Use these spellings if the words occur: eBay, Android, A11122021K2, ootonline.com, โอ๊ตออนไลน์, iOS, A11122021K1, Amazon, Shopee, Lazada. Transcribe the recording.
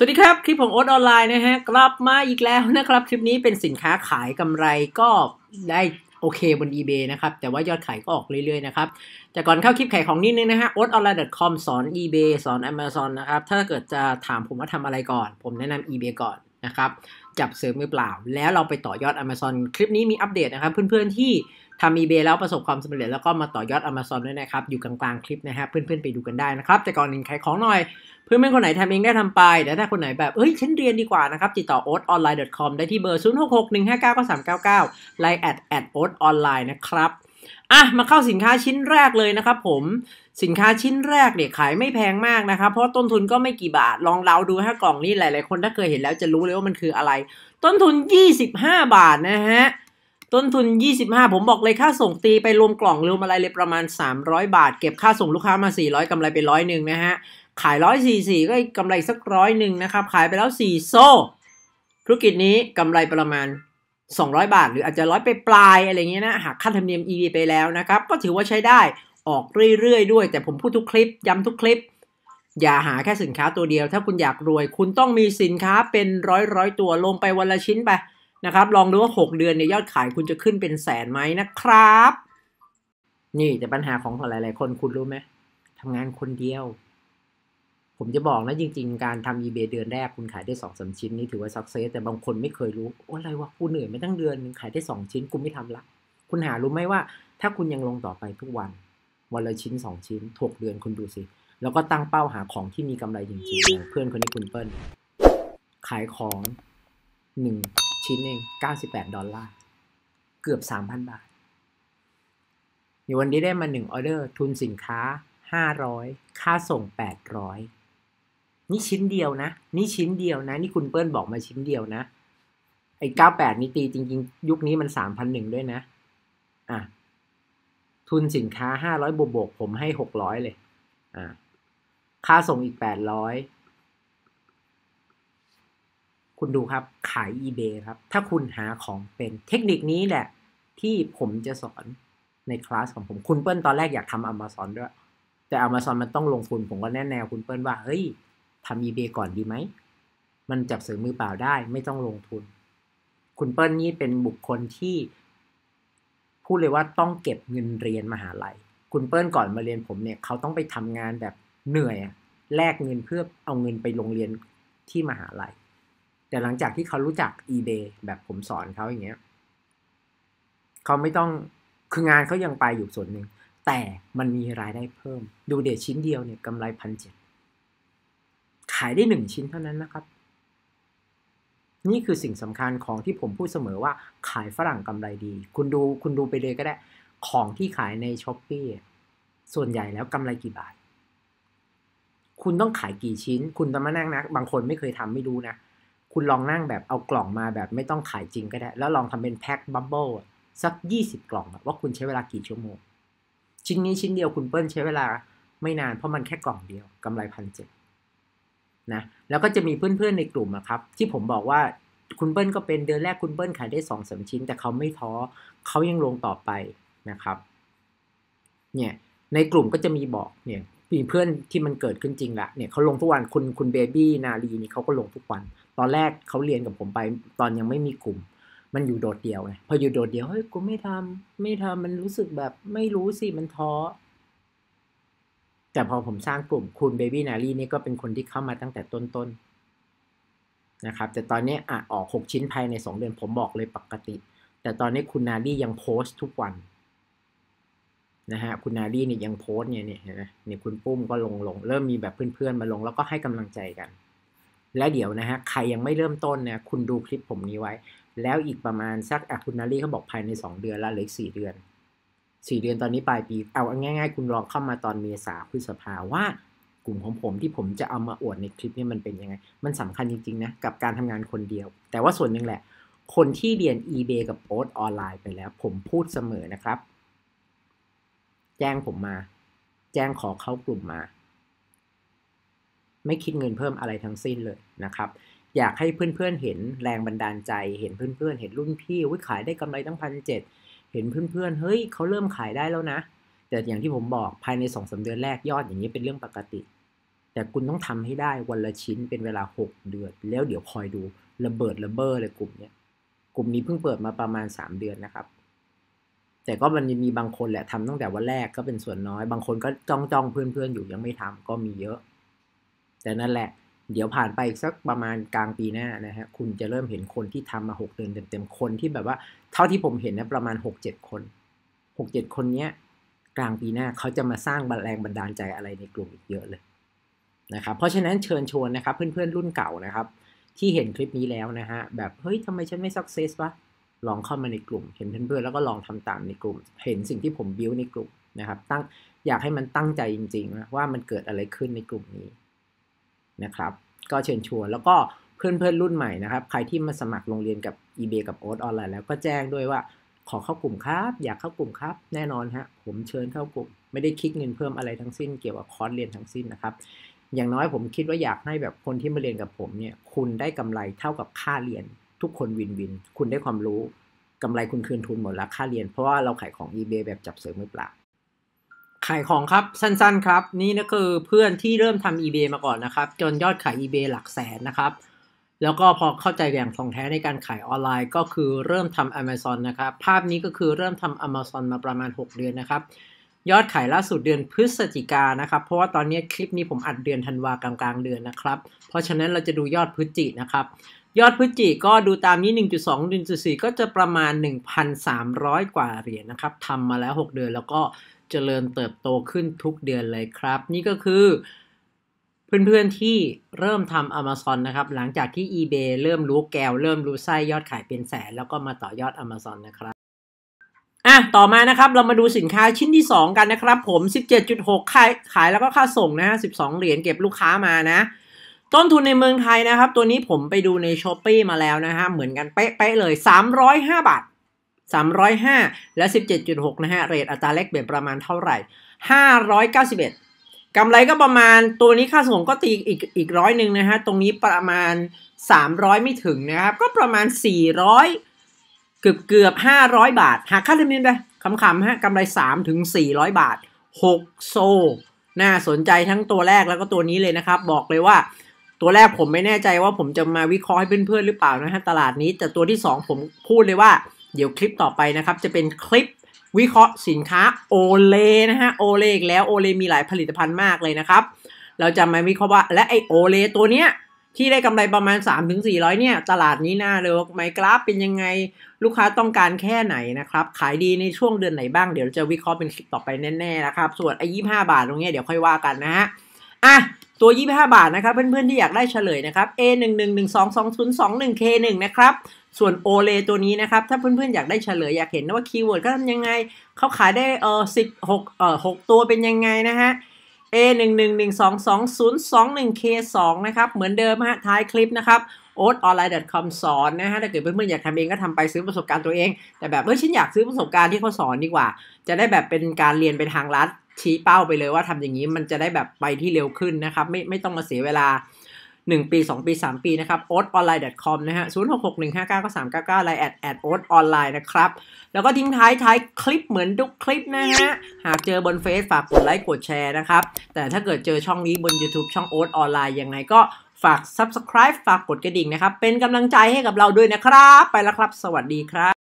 สวัสดีครับคลิปของโอ๊ตออนไลน์นะฮะกลับมาอีกแล้วนะครับคลิปนี้เป็นสินค้าขายกำไรก็ได้โอเคบน eBay นะครับแต่ว่ายอดขายก็ออกเรื่อยๆนะครับแต่ก่อนเข้าคลิปขายของนิดนึงนะฮะ ootonline.com สอน eBay สอน Amazon นะครับถ้าเกิดจะถามผมว่าทำอะไรก่อนผมแนะนำ eBay ก่อนนะครับจับเสริมมือเปล่าแล้วเราไปต่อยอด Amazon คลิปนี้มีอัปเดตนะครับเพื่อนๆที่ทำ eBay แล้วประสบความสำเร็จแล้วก็มาต่อยอด Amazon ด้วยนะครับอยู่กลางๆคลิปนะฮะเพื่อนๆไปดูกันได้นะครับแต่ก่อนอื่นขายของหน่อยเพื่อนๆคนไหนทำเองได้ทำไปแต่ถ้าคนไหนแบบเฮ้ยฉันเรียนดีกว่านะครับติดต่อ ootonline.com ได้ที่เบอร์ 0661599399 Line @ootonline นะครับอ่ะมาเข้าสินค้าชิ้นแรกเลยนะครับผมสินค้าชิ้นแรกเนี่ยขายไม่แพงมากนะครับเพราะต้นทุนก็ไม่กี่บาทลองเดาดูฮะกล่องนี้หลายๆคนถ้าเคยเห็นแล้วจะรู้เลยว่ามันคืออะไรต้นทุน25บาทนะฮะต้นทุน25ผมบอกเลยค่าส่งตีไปรวมกล่องรวมอะไรเลยประมาณ300บาทเก็บค่าส่งลูกค้ามา400กำไรไป100นะฮะขาย144ก็กำไรสัก100นะครับขายไปแล้ว4โซ่ธุรกิจนี้กำไรประมาณ200บาทหรืออาจจะ100ไปปลายอะไรเงี้ยนะหักค่าธรรมเนียม eBay ไปแล้วนะครับก็ถือว่าใช้ได้ออกเรื่อยๆด้วยแต่ผมพูดทุกคลิปย้ำทุกคลิปอย่าหาแค่สินค้าตัวเดียวถ้าคุณอยากรวยคุณต้องมีสินค้าเป็นร้อยตัวลงไปวันละชิ้นไปนะครับลองดูว่า6เดือนในยอดขายคุณจะขึ้นเป็นแสนไหมนะครับนี่แต่ปัญหาของหลายๆคนคุณรู้ไหมทำงานคนเดียวผมจะบอกนะจริงๆการทำ eBay เดือนแรกคุณขายได้ 2-3 ชิ้นนี่ถือว่าสักเซสแต่บางคนไม่เคยรู้อะไรวะกูเหนื่อยไม่ตั้งเดือนนึงขายได้2ชิ้นกูไม่ทำละคุณหารู้ไหมว่าถ้าคุณยังลงต่อไปทุกวันวันละชิ้น2ชิ้น6เดือนคุณดูสิแล้วก็ตั้งเป้าหาของที่มีกำไรจริงๆเพื่อนคนนี้คุณเปิ้ลขายของ1ชิ้นเอง$98เกือบ 3,000 บาทในวันนี้ได้มา1ออเดอร์ทุนสินค้า500ค่าส่ง800นี่ชิ้นเดียวนะนี่ชิ้นเดียวนะนี่คุณเปิ้ลบอกมาชิ้นเดียวนะไอ้98นี่ตีจริงๆยุคนี้มัน 3,100 ด้วยนะอ่ะทุนสินค้า500บวกผมให้600เลยอ่ะค่าส่งอีก800คุณดูครับขาย eBay ครับถ้าคุณหาของเป็นเทคนิคนี้แหละที่ผมจะสอนในคลาสของผมคุณเปิ้ลตอนแรกอยากทำ Amazon ด้วยแต่ Amazon มันต้องลงทุนผมก็แนะนำคุณเปิ้ลว่าเฮ้ยทำ eBay ก่อนดีไหมมันจับเสือมือเปล่าได้ไม่ต้องลงทุนคุณเปิ้ลนี่เป็นบุคคลที่พูดเลยว่าต้องเก็บเงินเรียนมหาลัยคุณเปิ้ลก่อนมาเรียนผมเนี่ยเขาต้องไปทำงานแบบเหนื่อยแลกเงินเพื่อเอาเงินไปลงเรียนที่มหาลัยแต่หลังจากที่เขารู้จัก eBay แบบผมสอนเขาอย่างเงี้ยเขาไม่ต้องคืองานเขายังไปอยู่ส่วนหนึ่งแต่มันมีรายได้เพิ่มดูเดชชิ้นเดียวเนี่ยกำไร1,700ขายได้1ชิ้นเท่านั้นนะครับนี่คือสิ่งสำคัญของที่ผมพูดเสมอว่าขายฝรั่งกำไรดีคุณดูไปเลยก็ได้ของที่ขายใน Shopee ส่วนใหญ่แล้วกำไรกี่บาทคุณต้องขายกี่ชิ้นคุณต้องมานั่งนะบางคนไม่เคยทำไม่รู้นะคุณลองนั่งแบบเอากล่องมาแบบไม่ต้องขายจริงก็ได้แล้วลองทำเป็นแพ็คบับเบิ้ลสัก20กล่องว่าคุณใช้เวลากี่ชั่วโมงชิ้นนี้ชิ้นเดียวคุณเปิ้ลใช้เวลาไม่นานเพราะมันแค่กล่องเดียวกำไร1,700นะแล้วก็จะมีเพื่อนๆในกลุ่มนะครับที่ผมบอกว่าคุณเปิ้ลก็เป็นเดือนแรกคุณเปิ้ลขายได้2-3ชิ้นแต่เขาไม่ท้อเขายังลงต่อไปนะครับเนี่ยในกลุ่มก็จะมีบอกเนี่ยมีเพื่อนที่มันเกิดขึ้นจริงละเนี่ยเขาลงทุกวันคุณเบบี้นาลีนี่เขาก็ลงทุกวันตอนแรกเขาเรียนกับผมไปตอนยังไม่มีกลุ่มมันอยู่โดดเดี่ยวไงพออยู่โดดเดี่ยวเฮ้ยกูไม่ทำมันรู้สึกแบบไม่รู้สิมันท้อแต่พอผมสร้างกลุ่มคุณเบบี้นารีนี่ก็เป็นคนที่เข้ามาตั้งแต่ต้นๆ นะครับแต่ตอนนี้อาจออก6ชิ้นภายใน2เดือนผมบอกเลยปกติแต่ตอนนี้คุณนารียังโพสทุกวันนะฮะคุณนารีเนี่ยยังโพสเนี่ยเห็นไหมเนี่ยคุณปุ้มก็ลงเริ่มมีแบบเพื่อนๆมาลงแล้วก็ให้กำลังใจกันและเดี๋ยวนะฮะใครยังไม่เริ่มต้นนะคุณดูคลิปผมนี้ไว้แล้วอีกประมาณสักคุณนารีเขาบอกภายใน2เดือนแล้วเหลืออีก4 เดือนตอนนี้ปลายปีเอาง่ายๆคุณลองเข้ามาตอนเมษาพฤษภาว่ากลุ่มของผมที่ผมจะเอามาอวดในคลิปนี้มันเป็นยังไงมันสำคัญจริงๆนะกับการทำงานคนเดียวแต่ว่าส่วนหนึ่งแหละคนที่เรียน eBay กับ Oat ออนไลน์ไปแล้วผมพูดเสมอนะครับแจ้งผมมาแจ้งขอเข้ากลุ่มมาไม่คิดเงินเพิ่มอะไรทั้งสิ้นเลยนะครับอยากให้เพื่อนๆเห็นแรงบันดาลใจเห็นเพื่อนๆเห็นรุ่นพี่วิขายได้กำไรตั้ง1,700เห็นเพื่อนๆเฮ้ยเขาเริ่มขายได้แล้วนะแต่อย่างที่ผมบอกภายใน 2-3 เดือนแรกยอดอย่างนี้เป็นเรื่องปกติแต่ แต่คุณต้องทำให้ได้วันละชิ้นเป็นเวลา6เดือนแล้วเดี๋ยวคอยดูระเบิดระเบ้อเลยกลุ่มนี้เพิ่งเปิดมาประมาณ3เดือนนะครับแต่ก็มันมีบางคนแหละทำตั้งแต่วันแรกก็เป็นส่วนน้อยบางคนก็จ้องเพื่อนๆอยู่ยังไม่ทำก็มีเยอะแต่นั่นแหละเดี๋ยวผ่านไปอีกสักประมาณกลางปีหน้านะฮะคุณจะเริ่มเห็นคนที่ทำมา6เดือนเต็มๆคนที่แบบว่าเท่าที่ผมเห็นนะประมาณ 6-7 คนเนี้ยกลางปีหน้าเขาจะมาสร้างแรงบันดาลใจอะไรในกลุ่มอีกเยอะเลยนะครับเพราะฉะนั้นเชิญชวนนะครับเพื่อนๆรุ่นเก่านะครับที่เห็นคลิปนี้แล้วนะฮะแบบเฮ้ยทำไมฉันไม่ success วะลองเข้ามาในกลุ่มเห็นเพื่อนๆแล้วก็ลองทำตามในกลุ่มเห็นสิ่งที่ผมบิวในกลุ่มนะครับอยากให้มันตั้งใจจริงๆนะว่ามันเกิดอะไรขึ้นในกลุ่มนี้นะครับก็เชิญชวนแล้วก็เพื่อนๆรุ่นใหม่นะครับใครที่มาสมัครลงเรียนกับ eBay กับ Oat Online แล้วก็แจ้งด้วยว่าขอเข้ากลุ่มครับอยากเข้ากลุ่มครับแน่นอนฮะผมเชิญเข้ากลุ่มไม่ได้คิดเงินเพิ่มอะไรทั้งสิ้นเกี่ยวกับคอร์สเรียนทั้งสิ้นนะครับอย่างน้อยผมคิดว่าอยากให้แบบคนที่มาเรียนกับผมเนี่ยคุณได้กำไรเท่ากับค่าเรียนทุกคนวินวินคุณได้ความรู้กำไรคุณคืนทุนหมดแล้วค่าเรียนเพราะว่าเราขายของ eBay แบบจับเสือมือเปล่าขายของครับสั้นๆครับนี่นะคือเพื่อนที่เริ่มทำ eBay มาก่อนนะครับจนยอดขาย eBay หลักแสนนะครับแล้วก็พอเข้าใจอย่างท่องแท้ในการขายออนไลน์ก็คือเริ่มทำ Amazon นะครับภาพนี้ก็คือเริ่มทำ Amazon มาประมาณ6เดือนนะครับยอดขายล่าสุดเดือนพฤศจิกายนนะครับเพราะว่าตอนนี้คลิปนี้ผมอัดเดือนธันวากลางๆเดือนนะครับเพราะฉะนั้นเราจะดูยอดพฤศจินะครับยอดพฤศจิก็ดูตามนี้ 1.2 1.4 ก็จะประมาณ 1,300 กว่าเหรียญนะครับทำมาแล้ว6เดือนแล้วก็เจริญเติบโตขึ้นทุกเดือนเลยครับนี่ก็คือเพื่อนๆที่เริ่มทำ Amazon นะครับหลังจากที่ eBay เริ่มรู้แก้วเริ่มรู้ไส้ยอดขายเป็นแสนแล้วก็มาต่อยอด Amazon นะครับต่อมานะครับเรามาดูสินค้าชิ้นที่2กันนะครับผม 17.6 ขายแล้วก็ค่าส่งนะฮะ12 เหรียญเก็บลูกค้ามานะต้นทุนในเมืองไทยนะครับตัวนี้ผมไปดูใน Shopee มาแล้วนะฮะเหมือนกันเป๊ะๆเลย305 บาท305และ 17.6 นะฮะเรทอัตราแลกเปลี่ยนประมาณเท่าไหร่591กำไรก็ประมาณตัวนี้ค่าส่งก็ตีอีกร้อยหนึ่งนะฮะตรงนี้ประมาณ300ไม่ถึงนะครับก็ประมาณ400เกือบ500บาทหากค่าธรรมเนียมไปคำฮะกำไร3ถึง400บาท6โซ่น่าสนใจทั้งตัวแรกแล้วก็ตัวนี้เลยนะครับบอกเลยว่าตัวแรกผมไม่แน่ใจว่าผมจะมาวิเคราะห์ให้เพื่อนๆหรือเปล่านะฮะตลาดนี้แต่ตัวที่2ผมพูดเลยว่าเดี๋ยวคลิปต่อไปนะครับจะเป็นคลิปวิเคราะห์สินค้าโอเลนะฮะโอเลอีกแล้วโอเลมีหลายผลิตภัณฑ์มากเลยนะครับเราจะมาวิเคราะห์ว่าและไอโอเลตัวเนี้ยที่ได้กำไรประมาณ 3-400 เนี่ยตลาดนี้น่าเลยไหมกราฟเป็นยังไงลูกค้าต้องการแค่ไหนนะครับขายดีในช่วงเดือนไหนบ้างเดี๋ยวจะวิเคราะห์เป็นคลิปต่อไปแน่ๆนะครับส่วนไอ้25 บาทตรงนี้เดี๋ยวค่อยว่ากันนะฮะตัว25 บาทนะครับเพื่อนๆที่อยากได้เฉลยนะครับ A11122021K1 นะครับส่วนโอเลตัวนี้นะครับถ้าเพื่อนๆอยากได้เฉลยอยากเห็นว่าคีย์เวิร์ดเขาทำยังไงเขาขายได้16ตัวเป็นยังไงนะฮะA11122021K2 นะครับเหมือนเดิมฮะท้ายคลิปนะครับ ootonline.com สอนนะฮะถ้าเกิดเพื่อนๆอยากทำเองก็ทำไปซื้อประสบการณ์ตัวเองแต่แบบฉันอยากซื้อประสบการณ์ที่เขาสอนดีกว่าจะได้แบบเป็นการเรียนไปทางลัดชี้เป้าไปเลยว่าทำอย่างนี้มันจะได้แบบไปที่เร็วขึ้นนะครับไม่ต้องมาเสียเวลา1ปี2ปี3ปีนะครับ ootonline.com นะฮะ0661599399 ไลน์@ootonlineนะครับแล้วก็ทิ้งท้ายคลิปเหมือนทุกคลิปนะฮะหากเจอบนเฟซฝากกดไลค์กดแชร์นะครับแต่ถ้าเกิดเจอช่องนี้บน YouTube ช่อง Oat Online ยังไงก็ฝาก Subscribe ฝากกดกระดิ่งนะครับเป็นกำลังใจให้กับเราด้วยนะครับไปแล้วครับสวัสดีครับ